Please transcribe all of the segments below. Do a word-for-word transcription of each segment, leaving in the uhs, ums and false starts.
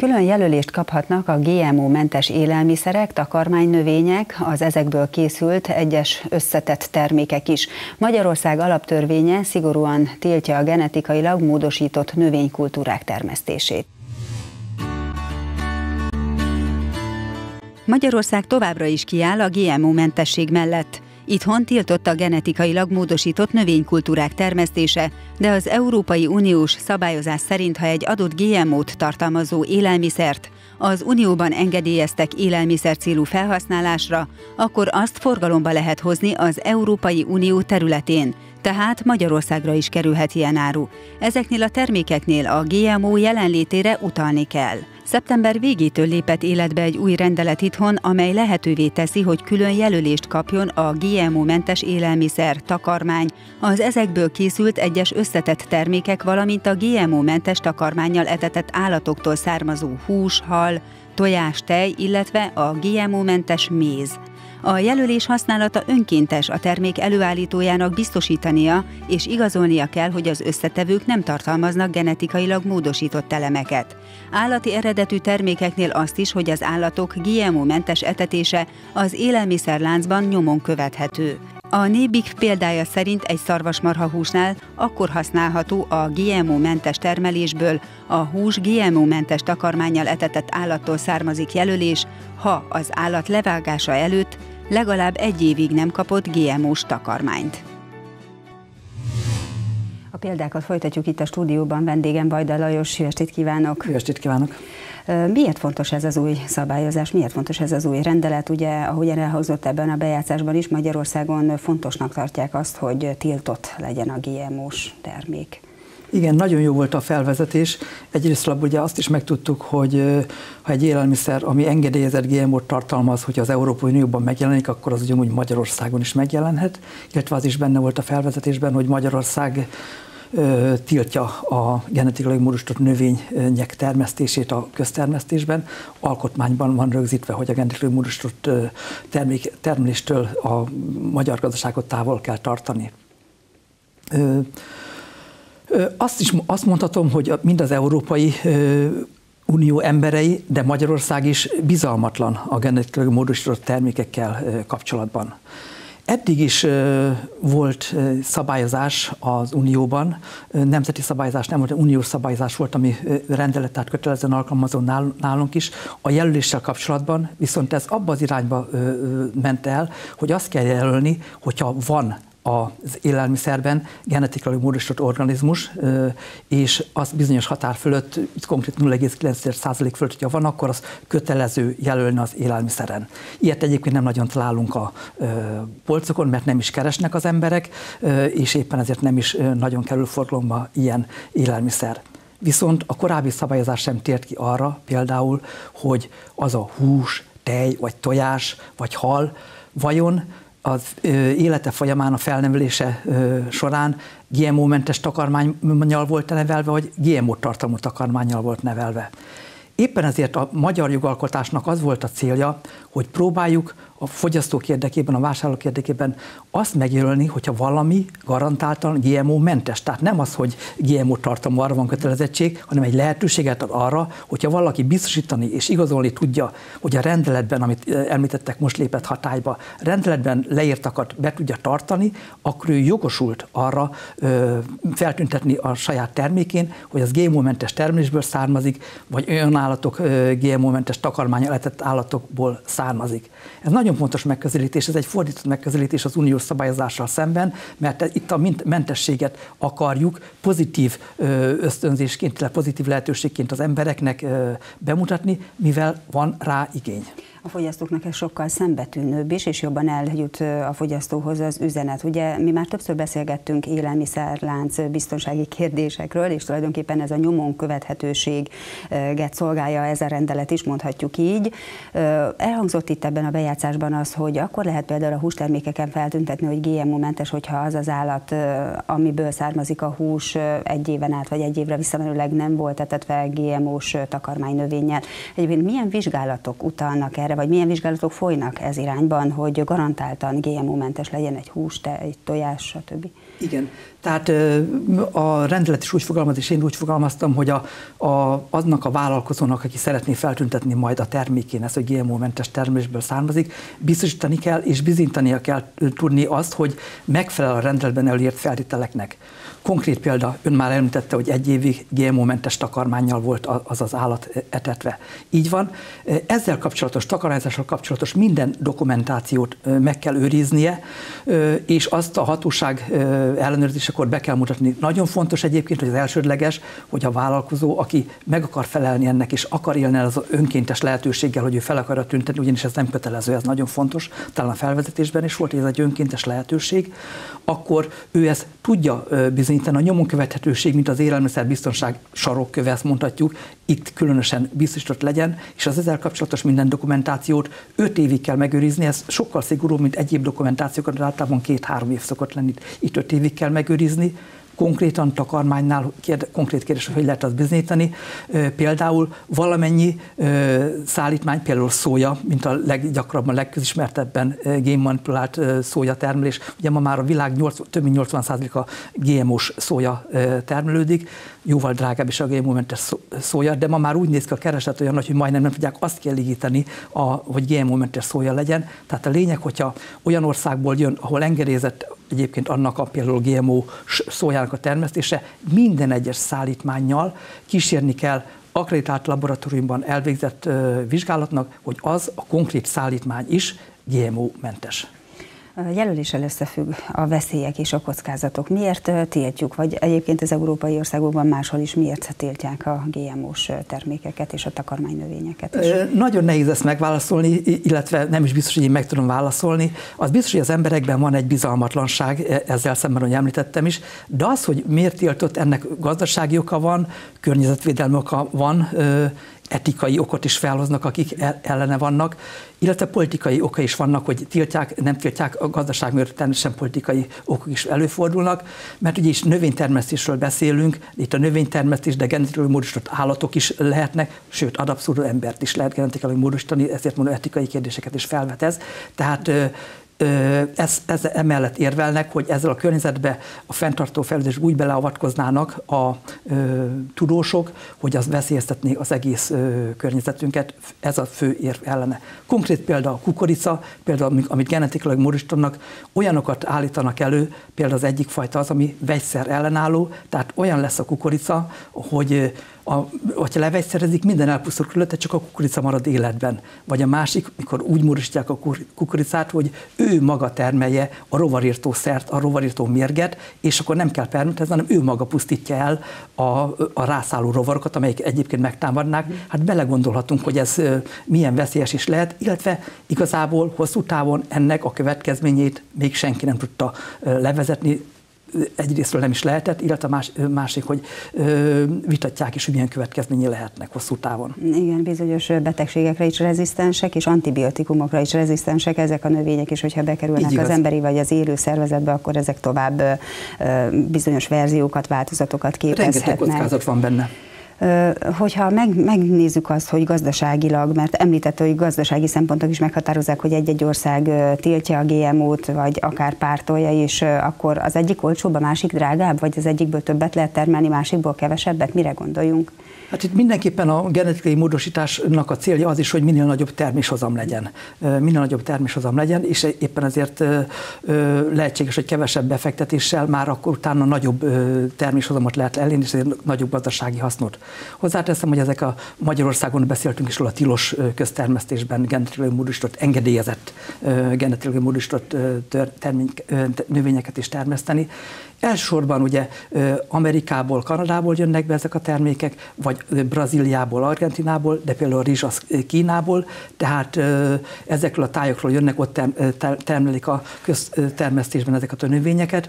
Külön jelölést kaphatnak a gé em o-mentes élelmiszerek, takarmánynövények, az ezekből készült egyes összetett termékek is. Magyarország alaptörvénye szigorúan tiltja a genetikailag módosított növénykultúrák termesztését. Magyarország továbbra is kiáll a gé em o-mentesség mellett. Itthon tiltott a genetikailag módosított növénykultúrák termesztése, de az Európai Uniós szabályozás szerint, ha egy adott gé em o-t tartalmazó élelmiszert az Unióban engedélyeztek élelmiszer célú felhasználásra, akkor azt forgalomba lehet hozni az Európai Unió területén, tehát Magyarországra is kerülhet ilyen áru. Ezeknél a termékeknél a gé em o jelenlétére utalni kell. Szeptember végétől lépett életbe egy új rendelet itthon, amely lehetővé teszi, hogy külön jelölést kapjon a gé em o-mentes élelmiszer, takarmány, az ezekből készült egyes összetett termékek, valamint a gé em o-mentes takarmánnyal etetett állatoktól származó hús, hal, tojás, tej, illetve a gé em o-mentes méz. A jelölés használata önkéntes, a termék előállítójának biztosítania és igazolnia kell, hogy az összetevők nem tartalmaznak genetikailag módosított elemeket. Állati eredetű termékeknél azt is, hogy az állatok gé em o-mentes etetése az élelmiszerláncban nyomon követhető. A Nébik példája szerint egy szarvasmarhahúsnál akkor használható a gé em o-mentes termelésből a hús gé em o-mentes takarmánnyal etetett állattól származik jelölés, ha az állat levágása előtt legalább egy évig nem kapott gé em o-s takarmányt. A példákat folytatjuk itt a stúdióban, vendégem Vajda Lajos, jó estét kívánok! Jó estét kívánok! Miért fontos ez az új szabályozás, miért fontos ez az új rendelet? Ugye, ahogyan elhangzott ebben a bejátszásban is, Magyarországon fontosnak tartják azt, hogy tiltott legyen a gé em o-s termék. Igen, nagyon jó volt a felvezetés. Egyrészt ugye azt is megtudtuk, hogy ha egy élelmiszer, ami engedélyezett gé em o-t tartalmaz, hogyha az Európai Unióban megjelenik, akkor az ugyanúgy Magyarországon is megjelenhet, illetve az is benne volt a felvezetésben, hogy Magyarország tiltja a genetikailag módosított növények termesztését a köztermesztésben. Alkotmányban van rögzítve, hogy a genetikailag módosított termék, termeléstől a magyar gazdaságot távol kell tartani. Azt is azt mondhatom, hogy mind az Európai Unió emberei, de Magyarország is bizalmatlan a genetikailag módosított termékekkel kapcsolatban. Eddig is volt szabályozás az Unióban, nemzeti szabályozás nem volt, uniós szabályozás volt, ami rendelettel kötelezően alkalmazó nálunk is. A jelöléssel kapcsolatban viszont ez abba az irányba ment el, hogy azt kell jelölni, hogyha van az élelmiszerben genetikailag módosított organizmus, és az bizonyos határ fölött, itt konkrét nulla egész kilenc százalék fölött, hogyha van, akkor az kötelező jelölni az élelmiszeren. Ilyet egyébként nem nagyon találunk a polcokon, mert nem is keresnek az emberek, és éppen ezért nem is nagyon kerül forgalomba ilyen élelmiszer. Viszont a korábbi szabályozás sem tért ki arra például, hogy az a hús, tej, vagy tojás, vagy hal vajon az élete folyamán, a felnevelése során gé em o-mentes takarmánnyal volt nevelve, vagy gé em o-tartalmú takarmánnyal volt nevelve. Éppen ezért a magyar jogalkotásnak az volt a célja, hogy próbáljuk a fogyasztók érdekében, a vásárlók érdekében azt megjelölni, hogyha valami garantáltan gé em o-mentes. Tehát nem az, hogy gé em o-tartalmú, arra van kötelezettség, hanem egy lehetőséget ad arra, hogyha valaki biztosítani és igazolni tudja, hogy a rendeletben, amit említettek, most lépett hatályba, rendeletben leírtakat be tudja tartani, akkor ő jogosult arra ö, feltüntetni a saját termékén, hogy az gé em o-mentes termelésből származik, vagy olyan állatok, gé em o-mentes takarmánnyal etett állatokból származik. Ez nagyon fontos megközelítés, ez egy fordított megközelítés az uniós szabályozással szemben, mert itt a mentességet akarjuk pozitív ösztönzésként, pozitív lehetőségként az embereknek bemutatni, mivel van rá igény. A fogyasztóknak ez sokkal szembetűnőbb is, és jobban eljut a fogyasztóhoz az üzenet. Ugye mi már többször beszélgettünk élelmiszerlánc biztonsági kérdésekről, és tulajdonképpen ez a nyomon követhetőséget szolgálja ez a rendelet is, mondhatjuk így. Elhangzott itt ebben a bejátszásban az, hogy akkor lehet például a hústermékeken feltüntetni, hogy gé em o-mentes, hogyha az az állat, amiből származik a hús, egy éven át vagy egy évre visszamenőleg nem volt etetve gé em o-s takarmánynövényel. Egyébként milyen vizsgálatok utalnak erre? erre, vagy milyen vizsgálatok folynak ez irányban, hogy garantáltan gé em ó-mentes legyen egy hús, te, egy tojás, stb.? Igen, tehát a rendelet is úgy fogalmaz, és én úgy fogalmaztam, hogy a, a, aznak a vállalkozónak, aki szeretné feltüntetni majd a termékén ezt, hogy gé em ó-mentes termésből származik, biztosítani kell, és bizonyítania kell tudni azt, hogy megfelel a rendeletben elért feltételeknek. Konkrét példa, ön már említette, hogy egy évig gé em ó-mentes takarmánnyal volt az az állat etetve. Így van, ezzel kapcsolatos, takarmányzással kapcsolatos minden dokumentációt meg kell őriznie, és azt a hatóság ellenőrzésekor be kell mutatni. Nagyon fontos egyébként, hogy az elsődleges, hogy a vállalkozó, aki meg akar felelni ennek, és akar élni az önkéntes lehetőséggel, hogy ő fel akarja tüntetni, ugyanis ez nem kötelező, ez nagyon fontos, talán a felvezetésben is volt, hogy ez egy önkéntes lehetőség, akkor ő ezt tudja bizonyítani. A nyomon követhetőség, mint az élelmiszerbiztonság sarokköve, ezt mondhatjuk, itt különösen biztosított legyen, és az ezzel kapcsolatos minden dokumentációt öt évig kell megőrizni, ez sokkal szigorúbb, mint egyéb dokumentációkat, általában két-három év szokott lenni, itt öt évig kell megőrizni, konkrétan takarmánynál kérde, konkrét kérdés, hogy lehet azt bizonyítani. Például valamennyi szállítmány, például szója, mint a leggyakrabban, legközismertebben génmanipulált szója termelés. Ugye ma már a világ nyolc, több mint nyolcvan százaléka gé em ó-s szója termelődik, jóval drágább is a gé em ó-mentes szója, de ma már úgy néz ki a kereslet olyan nagy, hogy majdnem nem tudják azt kielégíteni, a, hogy gé em ó-mentes szója legyen. Tehát a lényeg, hogyha olyan országból jön, ahol engedélyezett egyébként annak a például gé em ó szójának a termesztése, minden egyes szállítmánnyal kísérni kell akkreditált laboratóriumban elvégzett vizsgálatnak, hogy az a konkrét szállítmány is gé em ó-mentes. A jelöléssel összefügg a veszélyek és a kockázatok. Miért tiltjuk, vagy egyébként az európai országokban máshol is miért tiltják a gé em ó-s termékeket és a takarmánynövényeket is? Nagyon nehéz ezt megválaszolni, illetve nem is biztos, hogy én meg tudom válaszolni. Az biztos, hogy az emberekben van egy bizalmatlanság, ezzel szemben, hogy említettem is, de az, hogy miért tiltott, ennek gazdasági oka van, környezetvédelmi oka van, etikai okot is felhoznak, akik ellene vannak, illetve politikai oka is vannak, hogy tiltják, nem tiltják, a gazdaság miatt természetesen politikai okok is előfordulnak, mert ugye is növénytermesztésről beszélünk, itt a növénytermesztés, de genetikailag módosított állatok is lehetnek, sőt, ad abszurdum embert is lehet genetikailag módosítani, ezért mondom, etikai kérdéseket is felvet ez. Tehát Ez, ez emellett érvelnek, hogy ezzel a környezetbe a fenntartó fejlődésbe úgy beleavatkoznának a, a tudósok, hogy az veszélyeztetné az egész környezetünket, ez a fő érv ellene. Konkrét példa a kukorica, például amit genetikailag módosítanak, olyanokat állítanak elő, például az egyik fajta az, ami vegyszer ellenálló, tehát olyan lesz a kukorica, hogy A, hogyha levegyszerezik, minden elpusztul körülötte, csak a kukorica marad életben. Vagy a másik, mikor úgy módosítják a kukoricát, hogy ő maga termelje a rovarírtószert, a rovarírtó mérget, és akkor nem kell permitezni, hanem ő maga pusztítja el a, a rászálló rovarokat, amelyek egyébként megtámadnák. Hát belegondolhatunk, hogy ez milyen veszélyes is lehet, illetve igazából hosszú távon ennek a következményét még senki nem tudta levezetni, egyrésztről nem is lehetett, illetve más, másik, hogy ö, vitatják is, hogy milyen következményei lehetnek hosszú távon. Igen, bizonyos betegségekre is rezisztensek, és antibiotikumokra is rezisztensek ezek a növények, és hogyha bekerülnek az emberi vagy az élő szervezetbe, akkor ezek tovább ö, bizonyos verziókat, változatokat képezhetnek. Rengeteg kockázat van benne. Hogyha meg, megnézzük azt, hogy gazdaságilag, mert említette, hogy gazdasági szempontok is meghatározzák, hogy egy-egy ország tiltja a gé em ó-t, vagy akár pártolja is, akkor az egyik olcsóbb, a másik drágább, vagy az egyikből többet lehet termelni, másikból kevesebbet? Mire gondoljunk? Hát itt mindenképpen a genetikai módosításnak a célja az is, hogy minél nagyobb terméshozam legyen. Minél nagyobb terméshozam legyen, és éppen ezért lehetséges, hogy kevesebb befektetéssel már akkor utána nagyobb terméshozamot lehet elérni, és ezért nagyobb gazdasági hasznot. Hozzáteszem, hogy ezek a Magyarországon beszéltünk is róla, a tilos köztermesztésben genetikailag módosított, engedélyezett genetikailag módosított növényeket is termeszteni. Elsősorban ugye Amerikából, Kanadából jönnek be ezek a termékek, vagy Brazíliából, Argentinából, de például a rizs az Kínából, tehát ezekről a tájakról jönnek, ott termelik a köztermesztésben ezeket a növényeket,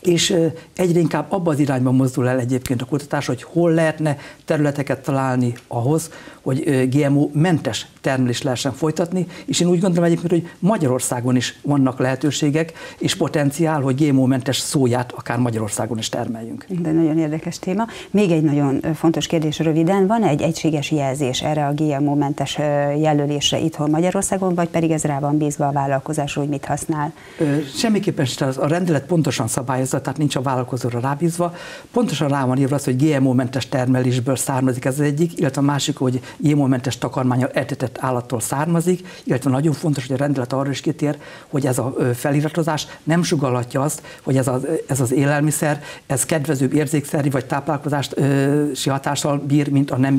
és egyre inkább abba az irányban mozdul el egyébként a kutatás, hogy hol lehetne területeket találni ahhoz, hogy gé em ó-mentes termelést lehessen folytatni, és én úgy gondolom egyébként, hogy Magyarországon is vannak lehetőségek és potenciál, hogy gé em o-mentes szóját akár Magyarországon is termeljünk. De nagyon érdekes téma. Még egy nagyon fontos kérdés röviden, van-e egy egységes jelzés erre a gé em o-mentes jelölésre itthon Magyarországon, vagy pedig ez rá van bízva a vállalkozásra, hogy mit használ? Semmiképpen a rendelet pontosan szabályozza, tehát nincs a vállalkozóra rábízva. Pontosan rá van írva az, hogy gé em o-mentes termelésből származik ez az egyik, illetve a másik, hogy gé em o-mentes takarmánnyal etetett állattól származik, illetve nagyon fontos, hogy a rendelet arra is kitér, hogy ez a feliratozás nem sugallhatja azt, hogy ez az, ez az élelmiszer, ez kedvezőbb érzékszerű vagy táplálkozási hatással bír, mint a nem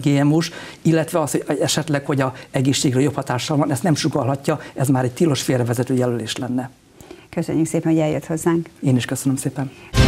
gé em o-s, illetve az, hogy esetleg, hogy a egészségre jobb hatással van, ezt nem sugallhatja, ez már egy tilos félrevezető jelölés lenne. Köszönjük szépen, hogy eljött hozzánk. Én is köszönöm szépen.